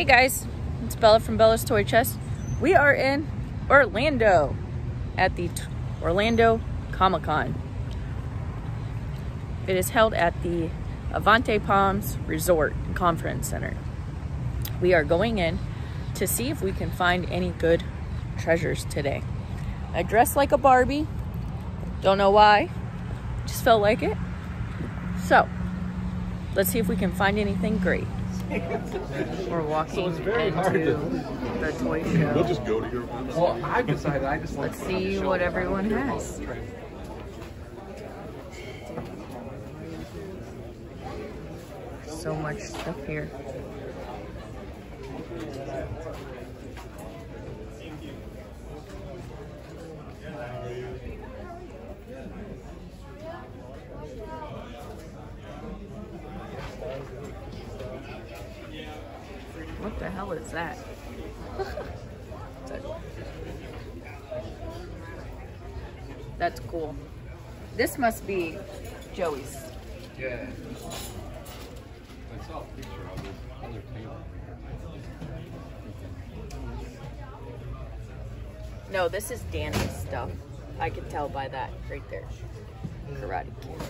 Hey guys, it's Bella from Bella's Toy Chest. We are in Orlando at the Orlando Comic-Con. It is held at the Avante Palms Resort Conference Center. We are going in to see if we can find any good treasures today. I dressed like a Barbie. Don't know why. Just felt like it. So, let's see if we can find anything great. We're walking the toy show. We'll just go to your room. Well, I've decided I just like to see what everyone has. So much stuff here. What the hell is that? That's cool. This must be Joey's. Yeah. I saw a picture of this other table. No, this is Danny's stuff. I can tell by that right there. Karate Kid.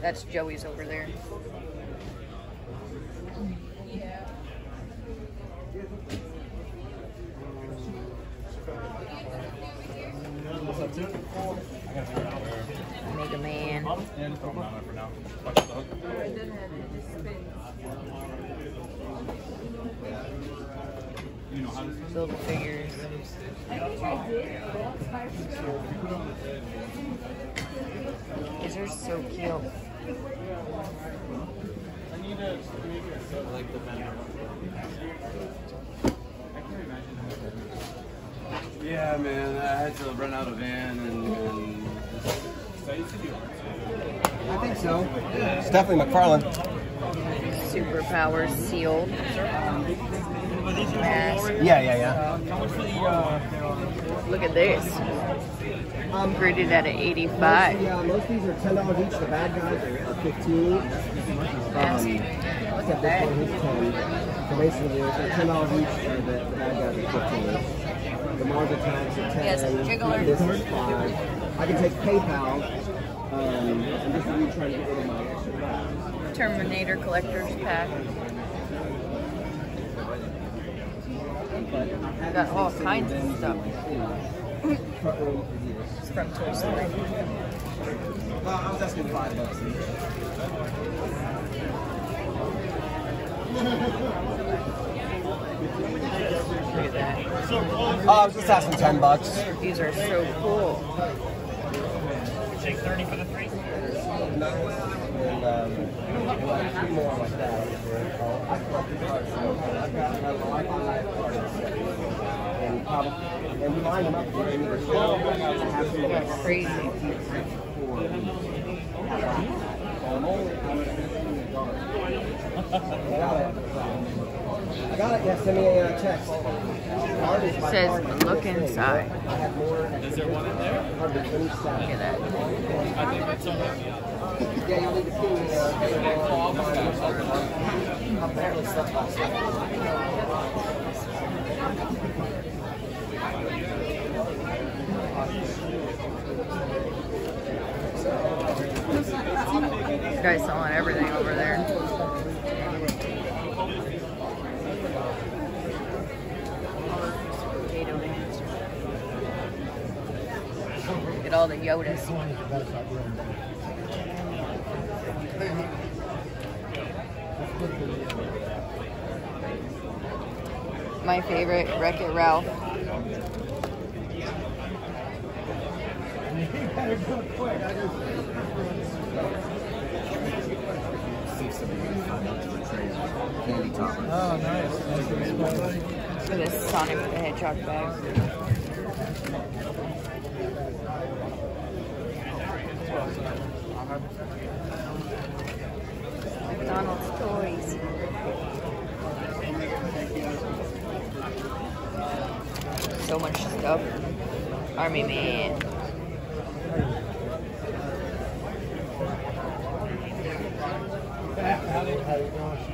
That's Joey's over there. Mega Man. Little figures. These are so cute. Like the vendor. Yeah, man, I had to run out of van and I think so. Yeah. It's definitely McFarlane. Superpower sealed. Mask. Yeah. Look at this. Graded at an 85. Yeah, most of these are $10 each. The bad guys are 15. Look at that. So basically, it's $10 each for the bad guys are 15. The Marvel tags are 10. Yes, jiggler. This is 5. I can take PayPal. And this is me trying to get rid of my Terminator Collector's Pack. I got all kinds of stuff. It's from Toy Story. No, I was asking $5 Look at that. Oh, I was just asking $10. These are so cool. Take 30 for the three. More like that. And we line them up for crazy. I got it. Yeah, send me a text. It says, look inside. Is there one in there? Look at that. I think it's on there. Yeah, you'll need to see this guy's selling everything over there. All the Yodas. My favorite, Wreck-It Ralph. Oh, nice. For this Sonic with the Hedgehog bag. McDonald's toys. So much stuff. Army Man.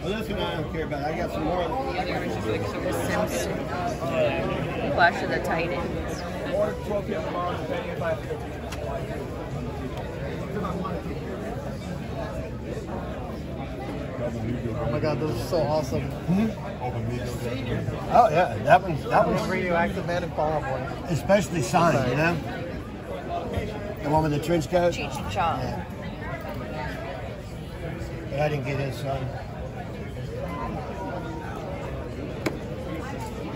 Well, this one I don't care about. I got some more. The other one is just like super Simpson. Flash of the Titans. Or 12 p.m. tomorrow, depending if I have to go to . Oh my god, those are so awesome. Mm-hmm. Oh yeah, that one's Radioactive Man and Fall Out Boy. Especially Sonic, you know? The one with the trench coat? Cheech and Chong. Yeah. But I didn't get his son.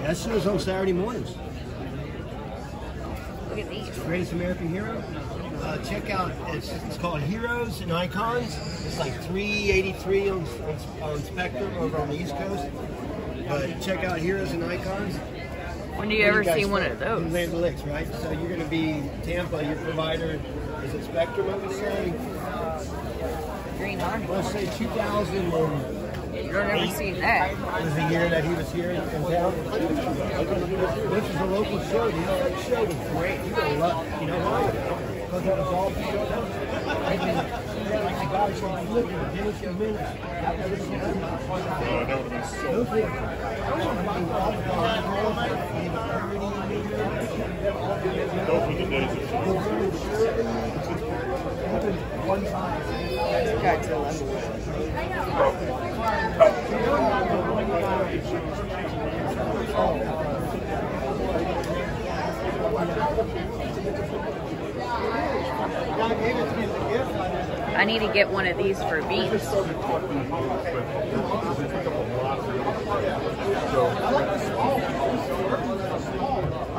That show's on Saturday mornings. Look at these. Greatest American Hero. Check out, it's called Heroes and Icons. It's like $3.83 on Spectrum over on the East Coast. But check out Heroes and Icons. When do you ever see one of those? In Land O'Lakes, right? So you're going to be Tampa, your provider. Is it Spectrum, I would say? Green Army. Let's say 2000. You don't ever see that. It was the year that he was here in town. Which is a local show. You know, that show was great. You love it. You know why? Because it was all the show. I need to get one of these for beans. I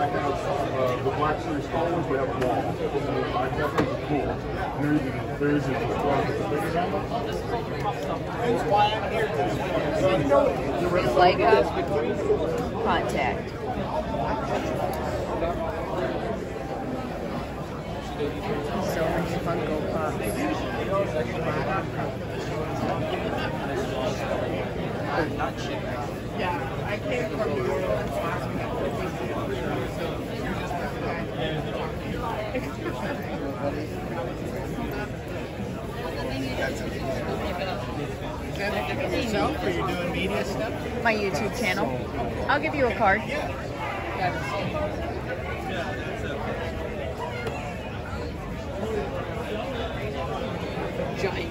have the Black Series small ones, we have them all. I definitely have a pool. There is a That's why I'm here today. It's like a contact. So much Funko Pop. Yeah, I came from the world and talked to them. Yourself, or you're doing media stuff? My YouTube channel. I'll give you a card. Giant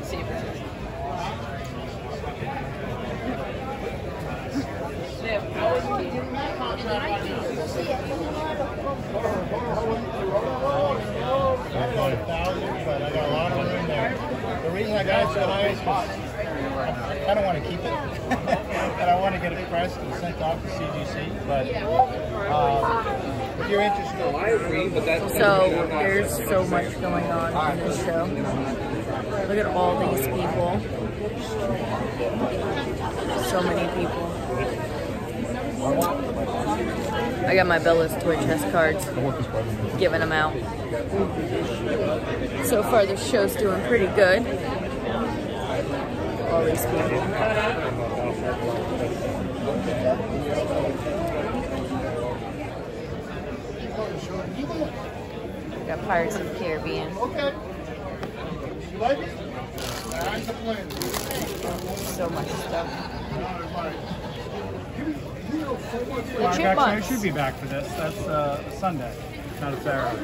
saber. I got a lot of them in there. The reason I got it so high is because I don't want to keep it, and I want to get it pressed and sent off to CGC. But if you're interested, I agree. But that's so there's so much going on in this show. Look at all these people. So many people. I got my Bella's Toy Chest cards. Giving them out. So far, this show's doing pretty good. All these people. Got Pirates of the Caribbean. Okay. So much stuff. The chipmunks. They should be back for this. That's Sunday, not a Saturday.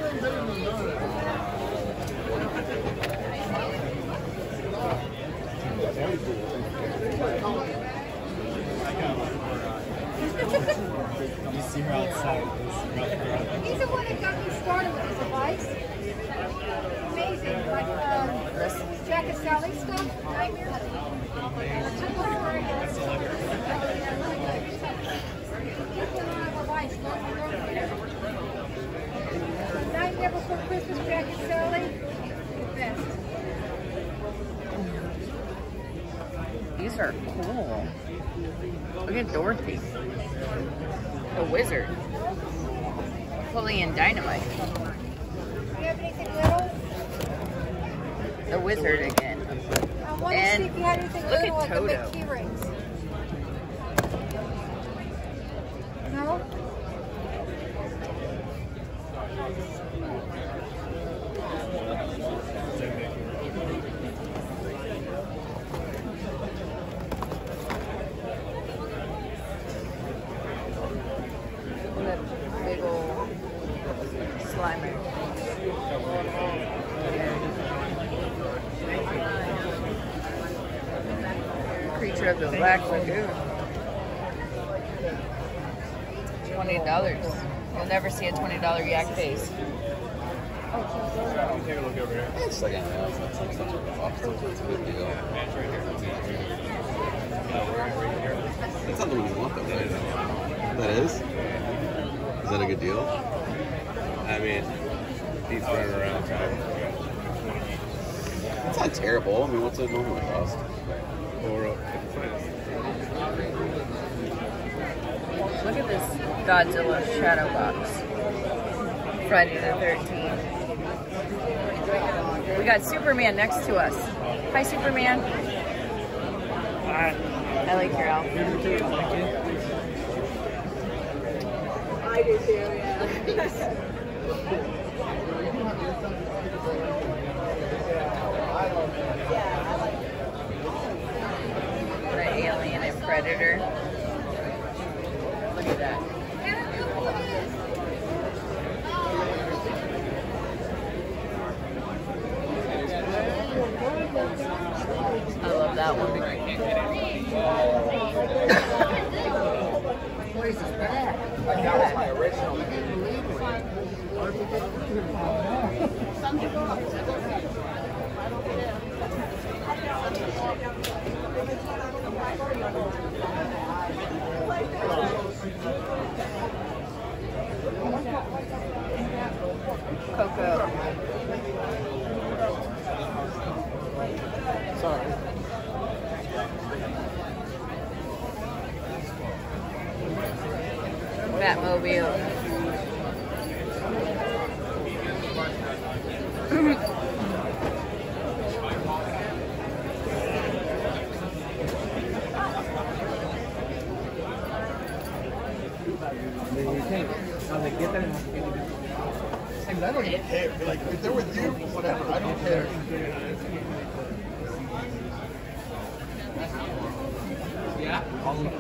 You see her outside. He's the one that got me started with his advice. Amazing, like Jack and Sally stuff, Nightmare. Nightmare Before Christmas, Jack and Sally, best. These are cool. Look at Dorothy, the wizard, fully in dynamite. Do you have anything little? The wizard again. I want to see if you had anything little like the big key rings. No? slimer. Creature of the Black Lagoon. $20. You'll never see a $20 Yak Face. Take a look over here. It's like that's not the one you want though, right? That is? Is that a good deal? I mean, he's running around. It's not terrible. I mean, what's it normally cost? Look at this Godzilla shadow box. Friday the 13th. We got Superman next to us. Hi, Superman. I like your outfit. I do too, yeah. The Alien and Predator. Look at that. I love that one. I can't get it. This place is bad. Like that was my original. Coco. Sorry. Batmobile. I don't even care. Like if they're with you, whatever. I don't care. Yeah. All of them.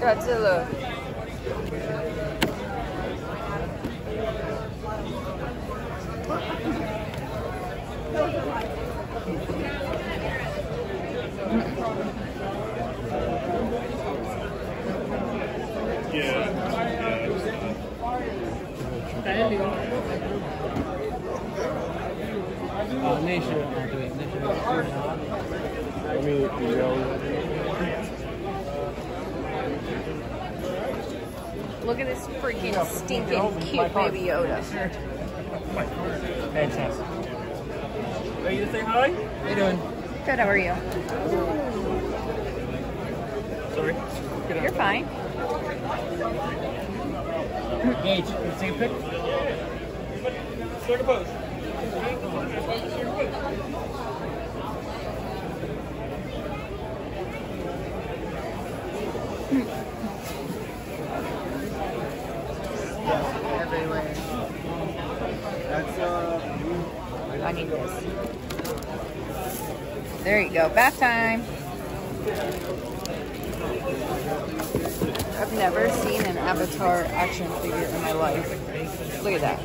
Godzilla. Look at this freaking stinking cute baby Yoda. Fantastic. Are you to say hi? How you doing? Good, how are you? Sorry. You're fine. Gage, can you take a pic? Start a pose. I need this. There you go. Bath time. I've never seen an Avatar action figure in my life. Look at that.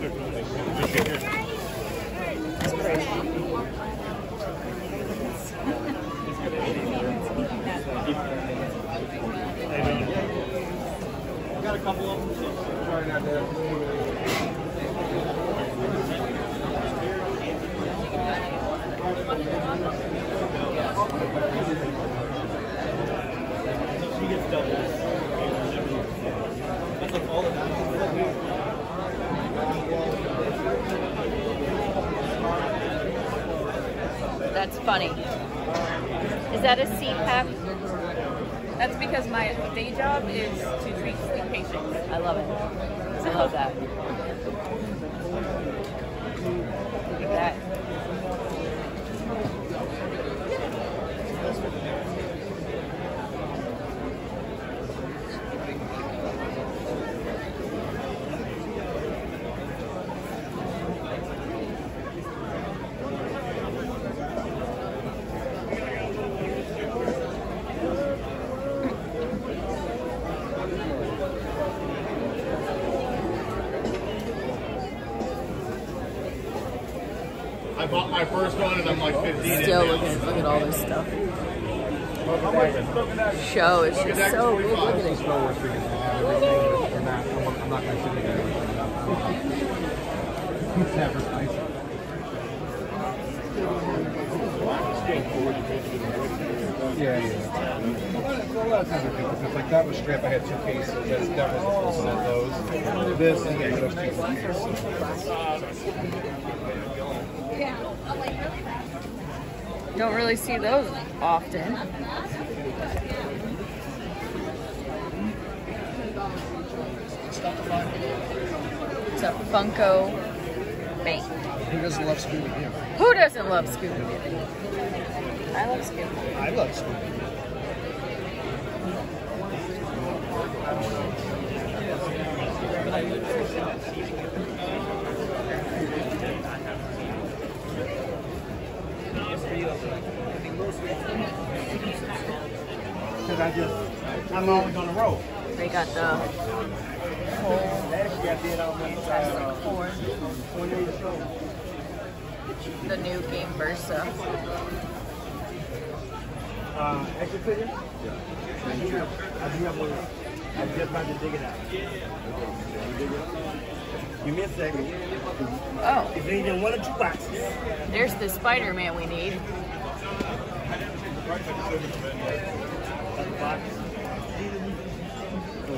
That's crazy. I got a couple of them. Sorry, not there. She gets doubles. That's like all the time. That's funny. Is that a seat pack? That's because my day job is to treat sleep patients. I love it. I love that. Look at that. Bought my first one and I'm like 15. Still look at all this stuff. Show is just so big. Look at it. I'm not going to sit there. Yeah. Like that was strip. I had two cases. That was also those. This and those. Don't really see those often. It's a Funko bank. Who doesn't love Scooby Doo? Who doesn't love Scooby Doo? I love Scooby Doo. I love Scooby Doo. I'm always on the road. They got the whole the new game Versa. Extra figure? I just about to dig it out. You missed that. Oh. If they did one or two boxes. There's the Spider-Man we need.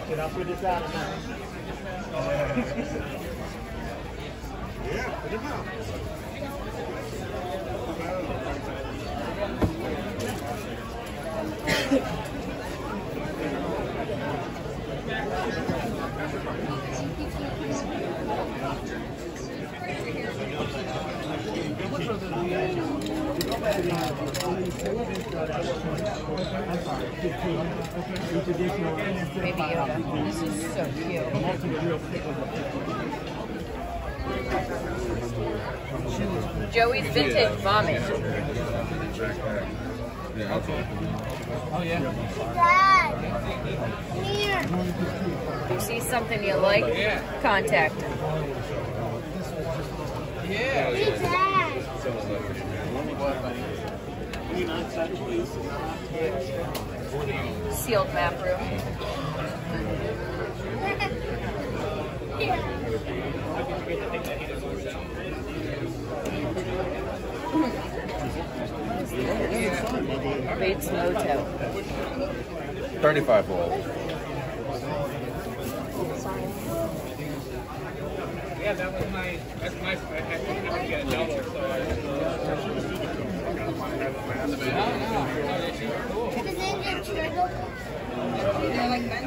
Can I put this out? Yeah, put it out. Maybe Yoda. This is so cute. Joey's vintage vomit. Oh yeah. If you see something you like, contact him. Yeah. Sealed map room. Bates Motel. 35 balls. Yeah, that was my. That's my. I think I get a double. So. Spider-Man.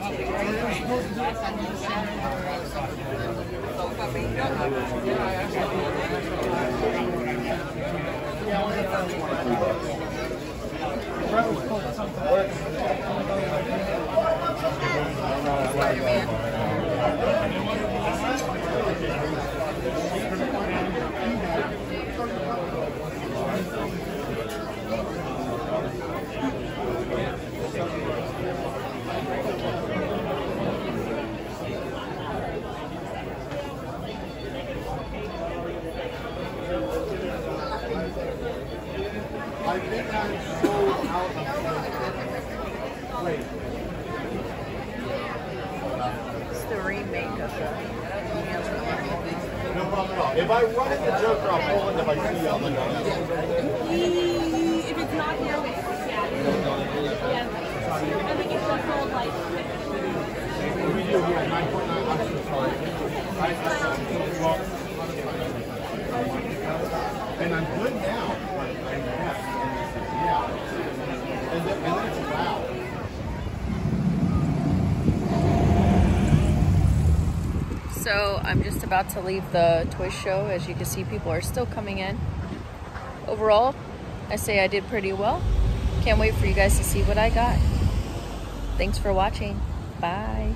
If I run into the Joker, I'll pull into my seat. I'll look at it. If it's not here, it's yeah. I think it's just called like. We do here 9.9 options. And I'm good now. Yeah. And then it's loud. So I'm just about to leave the toy show. As you can see, people are still coming in. Overall, I say I did pretty well. Can't wait for you guys to see what I got. Thanks for watching. Bye.